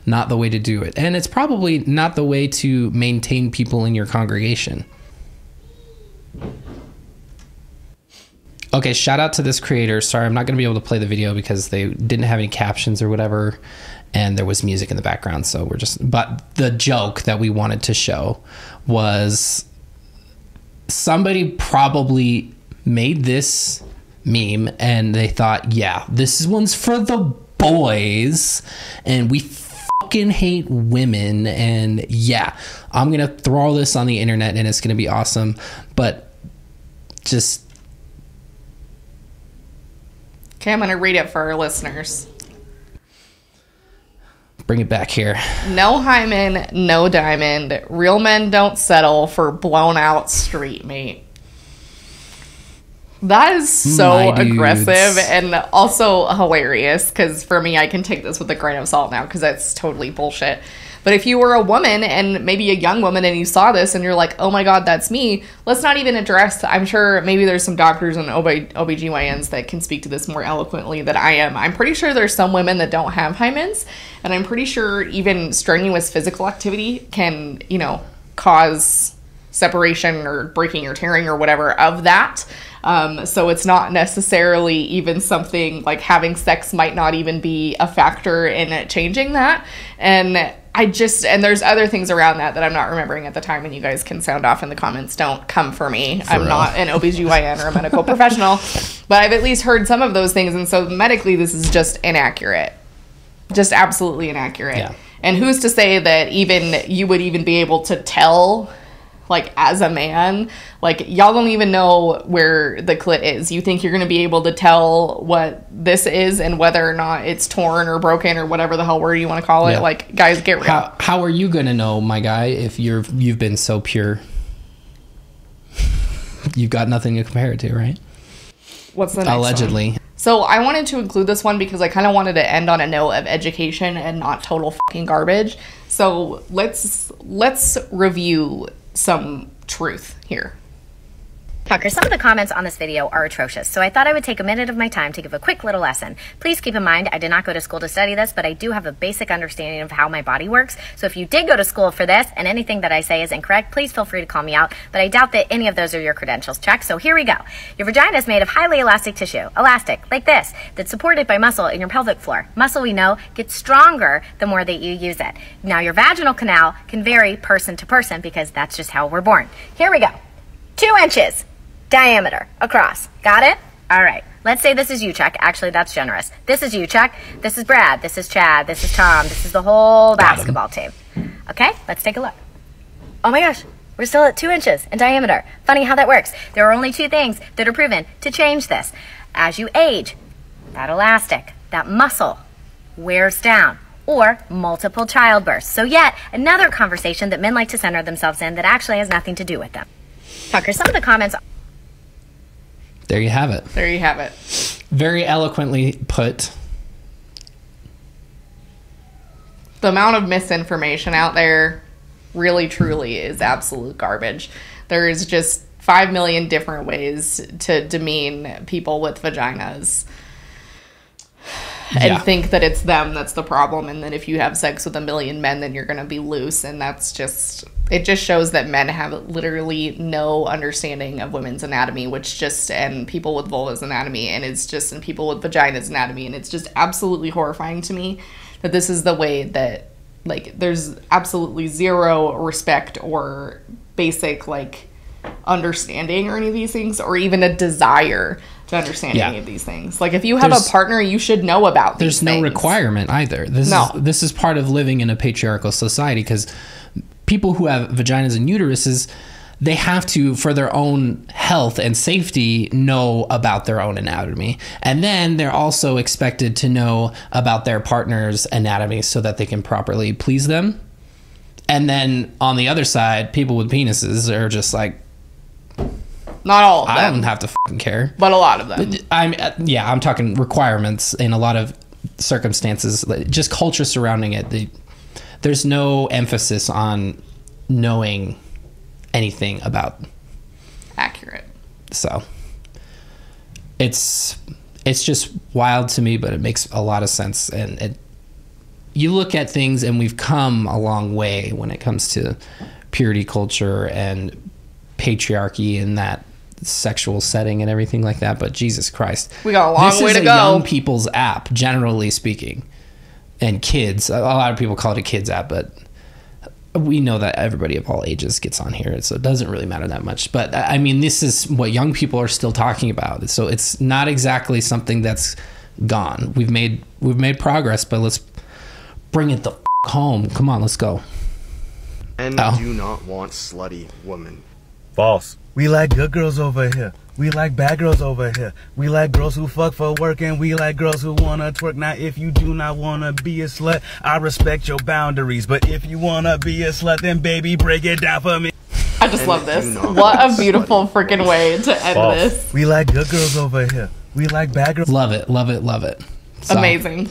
not the way to do it. And it's probably not the way to maintain people in your congregation. Okay, shout out to this creator. Sorry, I'm not going to be able to play the video because they didn't have any captions or whatever, and there was music in the background, so we're just... But the joke that we wanted to show was somebody probably made this meme, and they thought, yeah, this one's for the boys, and we fucking hate women, and yeah, I'm going to throw this on the internet, and it's going to be awesome, but just... Okay, I'm going to read it for our listeners. Bring it back here. No hymen, no diamond. Real men don't settle for blown out street meat. That is so aggressive and also hilarious, because for me, I can take this with a grain of salt now because that's totally bullshit. But if you were a woman and maybe a young woman and you saw this and you're like, oh my God, that's me, let's not even address. I'm sure maybe there's some doctors and OBGYNs that can speak to this more eloquently than I am. I'm pretty sure there's some women that don't have hymens, and I'm pretty sure even strenuous physical activity can, you know, cause separation or breaking or tearing or whatever of that. So it's not necessarily even something like having sex might not even be a factor in it changing that. And I just, and there's other things around that that I'm not remembering at the time, and you guys can sound off in the comments. Don't come for me. I'm not an OBGYN or a medical professional, but I've at least heard some of those things. And so medically, this is just inaccurate. just absolutely inaccurate. Yeah. And who's to say that even you would even be able to tell, like, as a man, like, y'all don't even know where the clit is. You think you're going to be able to tell what this is and whether or not it's torn or broken or whatever the hell word you want to call it. Yeah. Like, guys, get real. How are you going to know, my guy, if you've been so pure? You've got nothing to compare it to, right? What's the next Allegedly. One? So I wanted to include this one because I kind of wanted to end on a note of education and not total fucking garbage. So let's review some truth here. Packer, some of the comments on this video are atrocious, so I thought I would take a minute of my time to give a quick little lesson. Please keep in mind, I did not go to school to study this, but I do have a basic understanding of how my body works, so if you did go to school for this and anything that I say is incorrect, please feel free to call me out, but I doubt that any of those are your credentials checked, so here we go. Your vagina is made of highly elastic tissue, elastic, like this, that's supported by muscle in your pelvic floor. Muscle, we know, gets stronger the more that you use it. Now, your vaginal canal can vary person to person because that's just how we're born. Here we go. 2 inches. Diameter across. Got it? All right. Let's say this is you, Chuck. Actually, that's generous. This is you, Chuck. This is Brad. This is Chad. This is Tom. This is the whole basketball team. Okay, let's take a look. Oh my gosh, we're still at 2 inches in diameter. Funny how that works. There are only two things that are proven to change this. As you age, that elastic, that muscle wears down. Or multiple childbirths. So yet another conversation that men like to center themselves in that actually has nothing to do with them. Tucker, some of the comments... There you have it. There you have it. Very eloquently put. The amount of misinformation out there really, truly is absolute garbage. There is just 5 million different ways to demean people with vaginas and think that it's them that's the problem, and that if you have sex with 1 million men, then you're going to be loose, and that's just... It just shows that men have literally no understanding of women's anatomy, which just, and people with vulva's anatomy, and it's just, and people with vagina's anatomy, and it's just absolutely horrifying to me that this is the way that, like, there's absolutely zero respect or basic, like, understanding or any of these things, or even a desire to understand any of these things. Like, if you have a partner, you should know about these things. There's no requirement either. This is part of living in a patriarchal society, because people who have vaginas and uteruses, they have to, for their own health and safety, know about their own anatomy. And then they're also expected to know about their partner's anatomy so that they can properly please them. And then on the other side, people with penises are just like... Not all of them. I don't have to fucking care. But a lot of them. I'm talking requirements in a lot of circumstances, just culture surrounding it. There's no emphasis on knowing anything about accurate. So it's just wild to me, but it makes a lot of sense. And you look at things, and we've come a long way when it comes to purity culture and patriarchy and that sexual setting and everything like that. But Jesus Christ, we got a long way to go. This is a young people's app, generally speaking. And kids, a lot of people call it a kids app, but we know that everybody of all ages gets on here, so it doesn't really matter that much. But I mean, this is what young people are still talking about, so it's not exactly something that's gone. We've made progress, but let's bring it the f home. Come on, let's go. And do not want slutty women. False. We like good girls over here. We like bad girls over here. We like girls who fuck for work, and we like girls who wanna twerk. Now, if you do not wanna be a slut, I respect your boundaries. But if you wanna be a slut, then baby, break it down for me. I just love this. What a beautiful freaking way to end this. We like good girls over here. We like bad girls. Love it, love it, love it. So, amazing.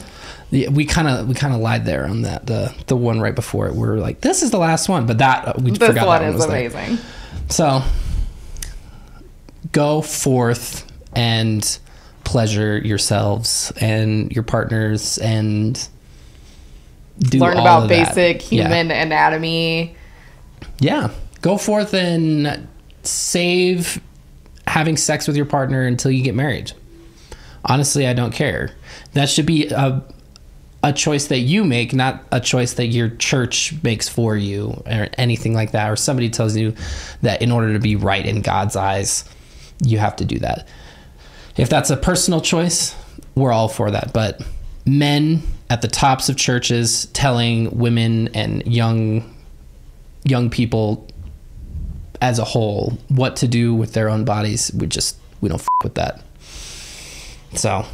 Yeah, we kind of lied there on that the one right before it. We were like, this is the last one, but we forgot that one was amazing. There. So. Go forth and pleasure yourselves and your partners, and learn about basic human anatomy. Yeah. Go forth and save having sex with your partner until you get married. Honestly, I don't care. That should be a choice that you make, not a choice that your church makes for you or anything like that, or somebody tells you that in order to be right in God's eyes, you have to do that. If that's a personal choice, we're all for that. But men at the tops of churches telling women and young people as a whole what to do with their own bodies. We don't f with that. So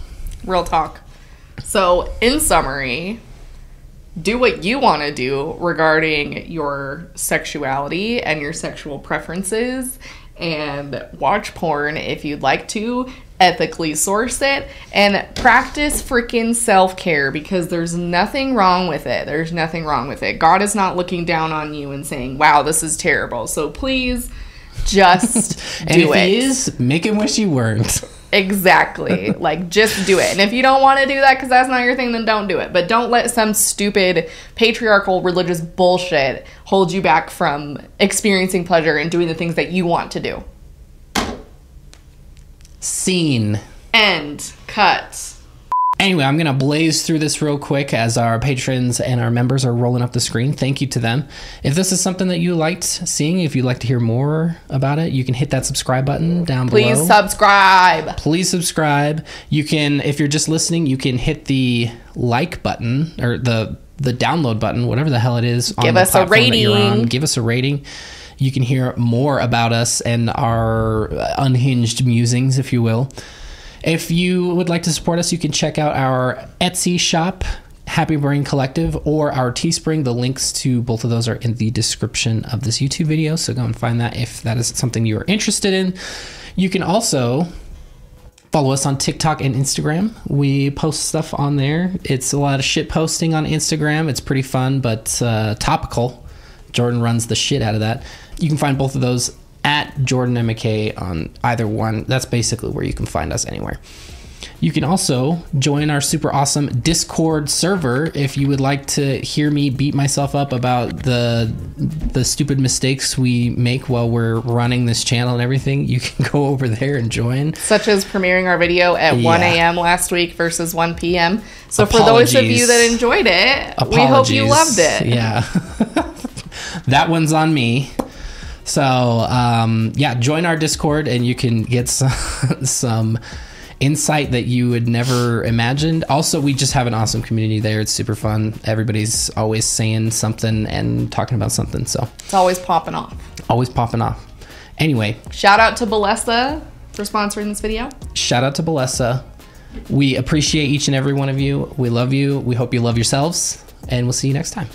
real talk. So in summary, do what you want to do regarding your sexuality and your sexual preferences, and watch porn if you'd like to, ethically source it, and practice freaking self-care, because there's nothing wrong with it. There's nothing wrong with it. God is not looking down on you and saying, wow, this is terrible. So please just do it. If he is, make him wish you weren't. Exactly. Like, just do it. And if you don't want to do that because that's not your thing, then don't do it. But don't let some stupid patriarchal religious bullshit hold you back from experiencing pleasure and doing the things that you want to do. Scene. End. Cut. Anyway, I'm going to blaze through this real quick as our patrons and our members are rolling up the screen. Thank you to them. If this is something that you liked seeing, if you'd like to hear more about it, you can hit that subscribe button down below. Please subscribe. Please subscribe. You can, if you're just listening, you can hit the like button or the download button, whatever the hell it is. Give us a rating. Give us a rating. You can hear more about us and our unhinged musings, if you will. If you would like to support us, you can check out our Etsy shop, Happy Brain Collective, or our Teespring. The links to both of those are in the description of this YouTube video, so go and find that if that is something you are interested in. You can also follow us on TikTok and Instagram. We post stuff on there. It's a lot of shit posting on Instagram. It's pretty fun, but topical. Jordan runs the shit out of that. You can find both of those at Jordan and McKay on either one. That's basically where you can find us anywhere. You can also join our super awesome Discord server if you would like to hear me beat myself up about the stupid mistakes we make while we're running this channel and everything. You can go over there and join. Such as premiering our video at 1 a.m. last week versus 1 p.m. So apologies. For those of you that enjoyed it, apologies. We hope you loved it. Yeah. That one's on me. So, yeah, join our Discord and you can get some insight that you would never imagined. Also, we just have an awesome community there. It's super fun. Everybody's always saying something and talking about something. So it's always popping off. Always popping off. Anyway. Shout out to Bellesa for sponsoring this video. Shout out to Bellesa. We appreciate each and every one of you. We love you. We hope you love yourselves. And we'll see you next time.